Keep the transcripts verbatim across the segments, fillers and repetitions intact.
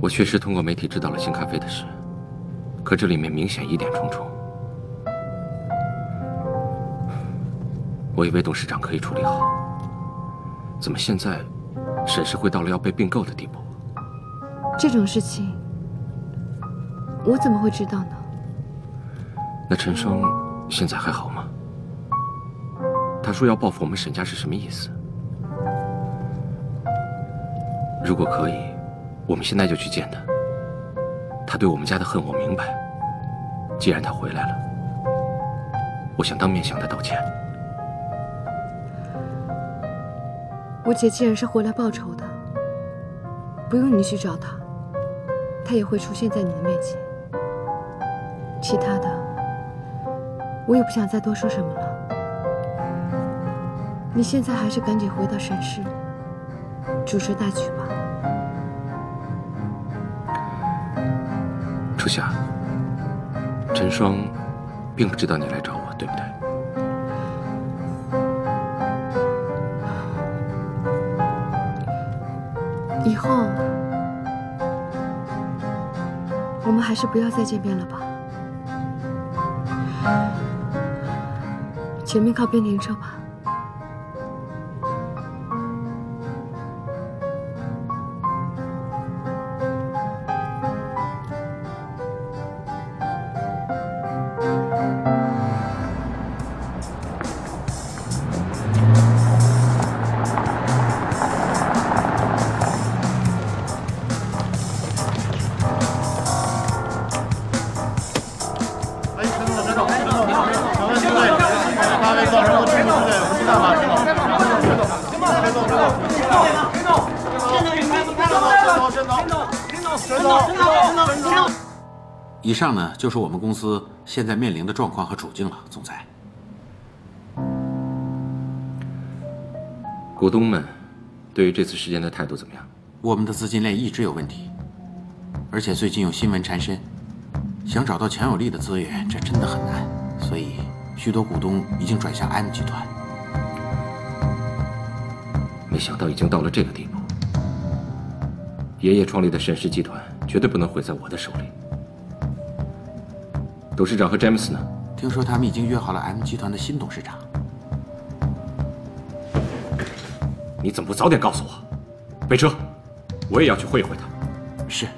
我确实通过媒体知道了新咖啡的事，可这里面明显疑点重重。我以为董事长可以处理好，怎么现在沈氏会到了要被并购的地步？这种事情，我怎么会知道呢？那陈生现在还好吗？他说要报复我们沈家是什么意思？如果可以。 我们现在就去见他。他对我们家的恨，我明白。既然他回来了，我想当面向他道歉。我姐既然是回来报仇的，不用你去找他，他也会出现在你的面前。其他的，我也不想再多说什么了。你现在还是赶紧回到沈氏，主持大局吧。 初夏，陈霜并不知道你来找我，对不对？以后我们还是不要再见面了吧。前面靠边停车吧。 以上呢，就是我们公司现在面临的状况和处境了，总裁。股东们对于这次事件的态度怎么样？我们的资金链一直有问题，而且最近有新闻缠身，想找到强有力的资源，这真的很难。所以，许多股东已经转向安集团。没想到已经到了这个地步，爷爷创立的沈氏集团绝对不能毁在我的手里。 董事长和詹姆斯呢？听说他们已经约好了 M 集团的新董事长。你怎么不早点告诉我？备车，我也要去会一会他。是。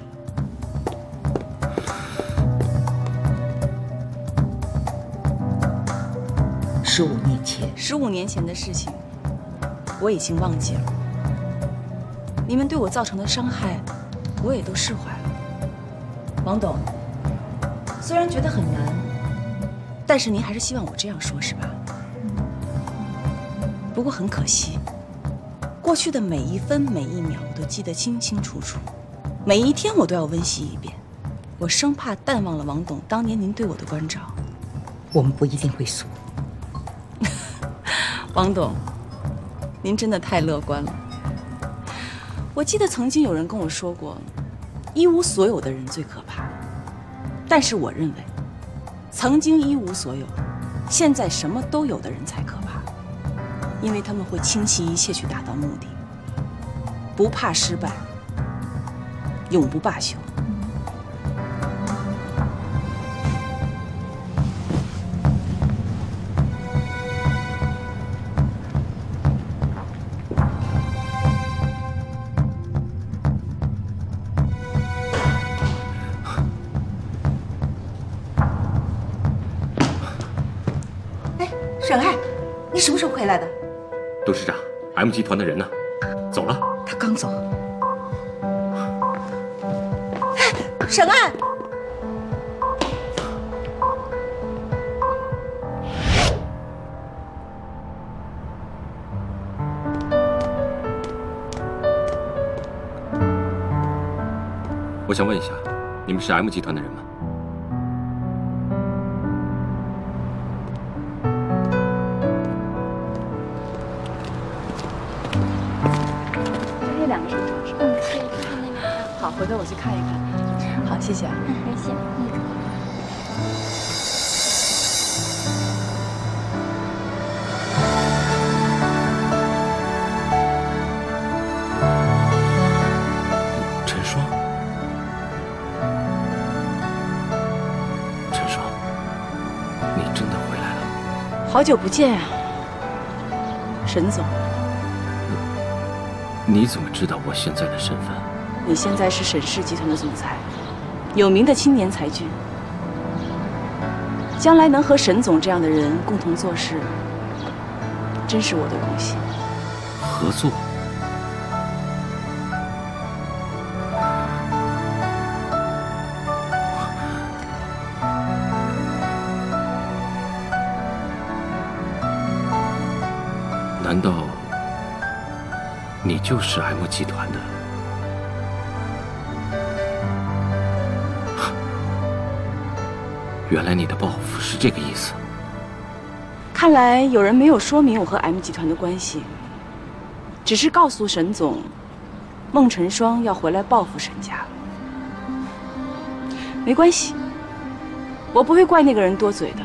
十五年前，十五年前的事情，我已经忘记了。你们对我造成的伤害，我也都释怀了。王董。 虽然觉得很难，但是您还是希望我这样说，是吧？不过很可惜，过去的每一分每一秒我都记得清清楚楚，每一天我都要温习一遍，我生怕淡忘了王董当年您对我的关照。我们不一定会输，王董，您真的太乐观了。我记得曾经有人跟我说过，一无所有的人最可怕。 但是我认为，曾经一无所有，现在什么都有的人才可怕，因为他们会倾其一切去达到目的，不怕失败，永不罢休。董事长 ，M 集团的人呢？走了。他刚走。哎，沈岸，我想问一下，你们是 M 集团的人吗？ 回头我去看一看，好，谢谢啊，嗯，没事，嗯。 陈霜，好久不见啊，沈总。你怎么知道我现在的身份？你现在是沈氏集团的总裁，有名的青年才俊。将来能和沈总这样的人共同做事，真是我的荣幸。合作。 难道你就是 M 集团的？原来你的报复是这个意思。看来有人没有说明我和 M 集团的关系，只是告诉沈总，孟晨霜要回来报复沈家。没关系，我不会怪那个人多嘴的。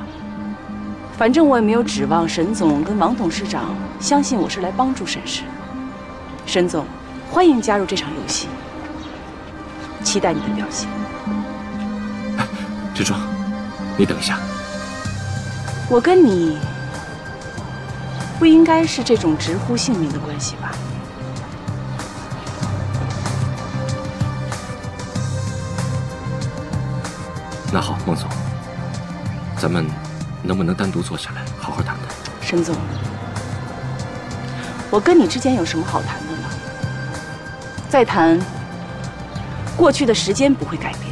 反正我也没有指望沈总跟王董事长相信我是来帮助沈氏。沈总，欢迎加入这场游戏，期待你的表现。哎，志壮，你等一下。我跟你不应该是这种直呼姓名的关系吧？那好，孟总，咱们。 能不能单独坐下来好好谈谈？沈总，我跟你之间有什么好谈的呢？再谈，过去的时间不会改变，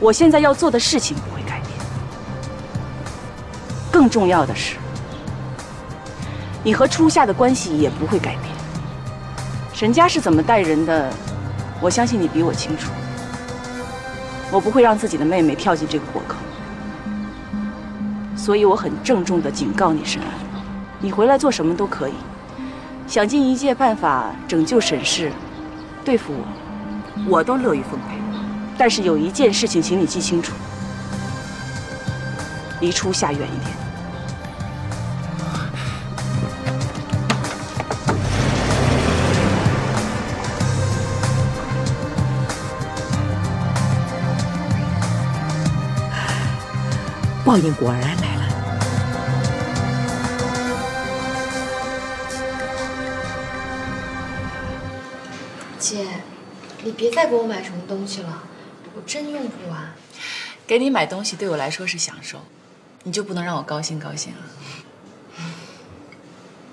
我现在要做的事情不会改变。更重要的是，你和初夏的关系也不会改变。沈家是怎么待人的，我相信你比我清楚。我不会让自己的妹妹跳进这个火坑。 所以我很郑重地警告你，沈安，你回来做什么都可以，想尽一切办法拯救沈氏，对付我，我都乐于奉陪。但是有一件事情，请你记清楚，离初夏远一点。报应果然来。 姐，你别再给我买什么东西了，我真用不完。给你买东西对我来说是享受，你就不能让我高兴高兴啊？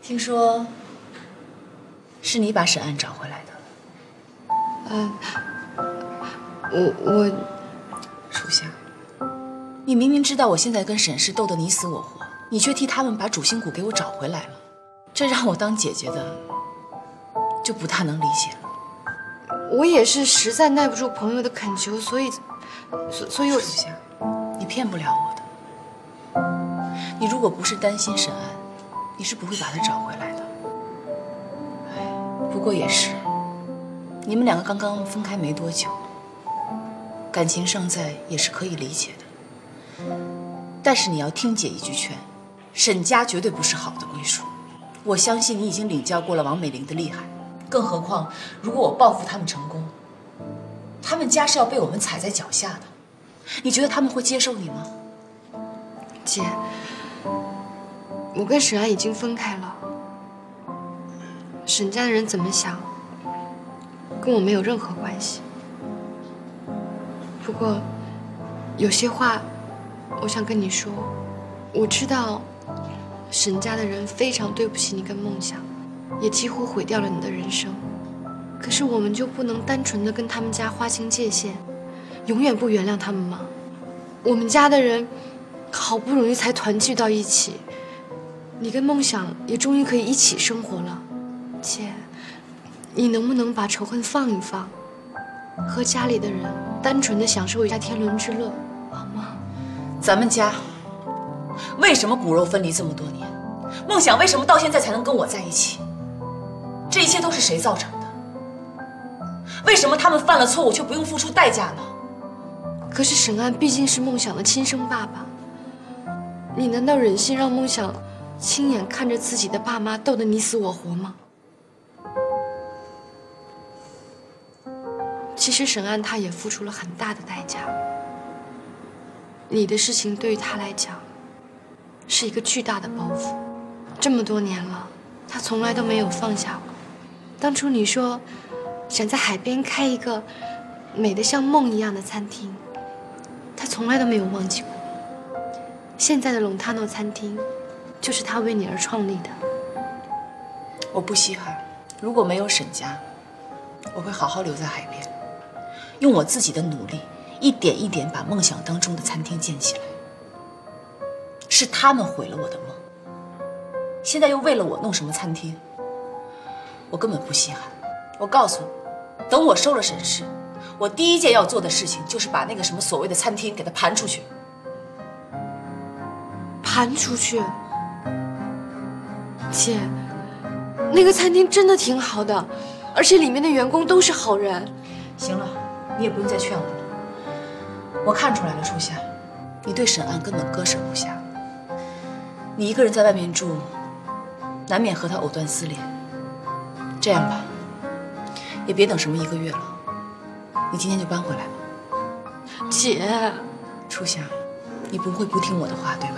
听说是你把沈岸找回来的？呃，我我，初夏，你明明知道我现在跟沈氏斗得你死我活，你却替他们把主心骨给我找回来了，这让我当姐姐的就不大能理解了。 我也是实在耐不住朋友的恳求，所以，所所以我，初夏，你骗不了我的。你如果不是担心沈安，你是不会把他找回来的。不过也是，你们两个刚刚分开没多久，感情尚在也是可以理解的。但是你要听姐一句劝，沈家绝对不是好的归属。我相信你已经领教过了王美玲的厉害。 更何况，如果我报复他们成功，他们家是要被我们踩在脚下的。你觉得他们会接受你吗？姐，我跟沈安已经分开了，沈家的人怎么想，跟我没有任何关系。不过，有些话，我想跟你说。我知道，沈家的人非常对不起你跟梦想。 也几乎毁掉了你的人生，可是我们就不能单纯的跟他们家划清界限，永远不原谅他们吗？我们家的人好不容易才团聚到一起，你跟梦想也终于可以一起生活了，姐，你能不能把仇恨放一放，和家里的人单纯的享受一下天伦之乐，好吗？咱们家为什么骨肉分离这么多年？梦想为什么到现在才能跟我在一起？ 这一切都是谁造成的？为什么他们犯了错误却不用付出代价呢？可是沈安毕竟是梦想的亲生爸爸，你难道忍心让梦想亲眼看着自己的爸妈斗得你死我活吗？其实沈安他也付出了很大的代价。你的事情对于他来讲是一个巨大的包袱。这么多年了，他从来都没有放下过。当初你说想在海边开一个美得像梦一样的餐厅，他从来都没有忘记过。现在的龙塔诺餐厅就是他为你而创立的。我不稀罕，如果没有沈家，我会好好留在海边，用我自己的努力，一点一点把梦想当中的餐厅建起来。是他们毁了我的梦。 现在又为了我弄什么餐厅，我根本不稀罕。我告诉你，等我收了沈氏，我第一件要做的事情就是把那个什么所谓的餐厅给他盘出去。盘出去？姐，那个餐厅真的挺好的，而且里面的员工都是好人。行了，你也不用再劝我了。我看出来了，初夏，你对沈岸根本割舍不下。你一个人在外面住。 难免和他藕断丝连。这样吧，也别等什么一个月了，你今天就搬回来吧。姐，初夏，你不会不听我的话，对吧？